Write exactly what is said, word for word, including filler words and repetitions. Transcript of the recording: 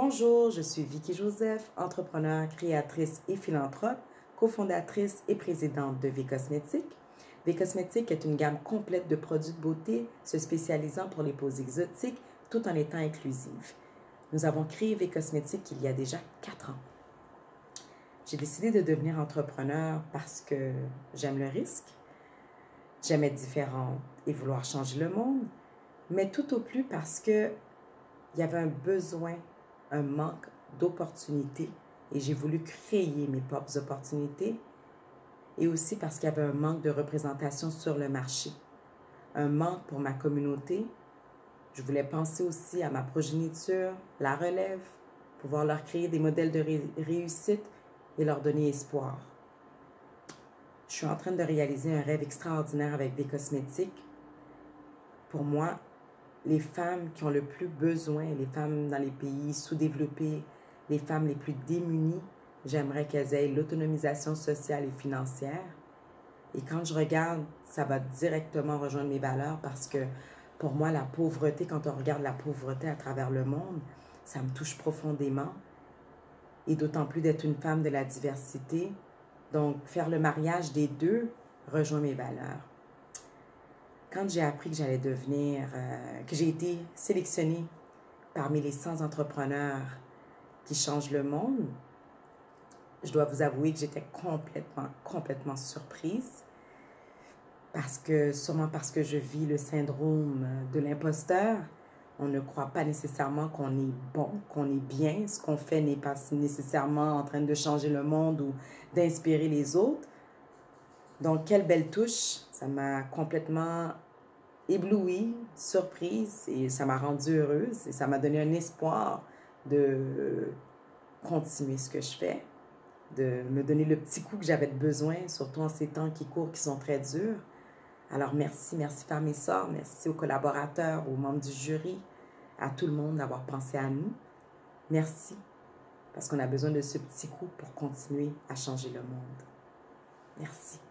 Bonjour, je suis Vickie Joseph, entrepreneur, créatrice et philanthrope, cofondatrice et présidente de V Kosmetik. V Kosmetik est une gamme complète de produits de beauté se spécialisant pour les poses exotiques tout en étant inclusive. Nous avons créé V Kosmetik il y a déjà quatre ans. J'ai décidé de devenir entrepreneur parce que j'aime le risque, j'aime être différente et vouloir changer le monde, mais tout au plus parce qu'il y avait un besoin, un manque d'opportunités et j'ai voulu créer mes propres opportunités et aussi parce qu'il y avait un manque de représentation sur le marché, un manque pour ma communauté. Je voulais penser aussi à ma progéniture, la relève, pouvoir leur créer des modèles de ré- réussite et leur donner espoir. Je suis en train de réaliser un rêve extraordinaire avec V Kosmetik. Pour moi, les femmes qui ont le plus besoin, les femmes dans les pays sous-développés, les femmes les plus démunies, j'aimerais qu'elles aient l'autonomisation sociale et financière. Et quand je regarde, ça va directement rejoindre mes valeurs parce que pour moi, la pauvreté, quand on regarde la pauvreté à travers le monde, ça me touche profondément. Et d'autant plus d'être une femme de la diversité. Donc, faire le mariage des deux rejoint mes valeurs. Quand j'ai appris que j'allais devenir, euh, que j'ai été sélectionnée parmi les cent entrepreneurs qui changent le monde, je dois vous avouer que j'étais complètement, complètement surprise. Parce que, sûrement parce que je vis le syndrome de l'imposteur, on ne croit pas nécessairement qu'on est bon, qu'on est bien. Ce qu'on fait n'est pas nécessairement en train de changer le monde ou d'inspirer les autres. Donc, quelle belle touche! Ça m'a complètement éblouie, surprise, et ça m'a rendue heureuse. Et ça m'a donné un espoir de continuer ce que je fais, de me donner le petit coup que j'avais besoin, surtout en ces temps qui courent, qui sont très durs. Alors merci, merci Femmessor, merci aux collaborateurs, aux membres du jury, à tout le monde d'avoir pensé à nous. Merci, parce qu'on a besoin de ce petit coup pour continuer à changer le monde. Merci.